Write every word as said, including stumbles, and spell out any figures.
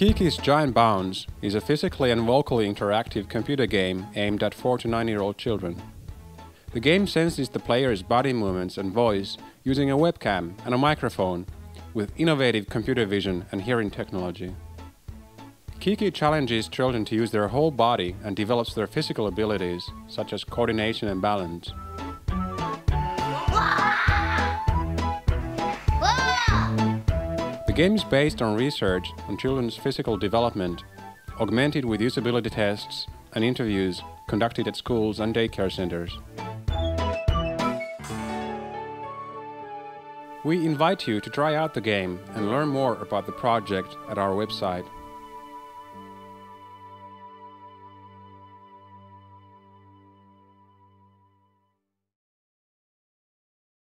QuiQui's Giant Bounce is a physically and vocally interactive computer game aimed at four to nine year old children. The game senses the player's body movements and voice using a webcam and a microphone with innovative computer vision and hearing technology. QuiQui challenges children to use their whole body and develops their physical abilities, such as coordination and balance. The game is based on research on children's physical development, augmented with usability tests and interviews conducted at schools and daycare centers. We invite you to try out the game and learn more about the project at our website.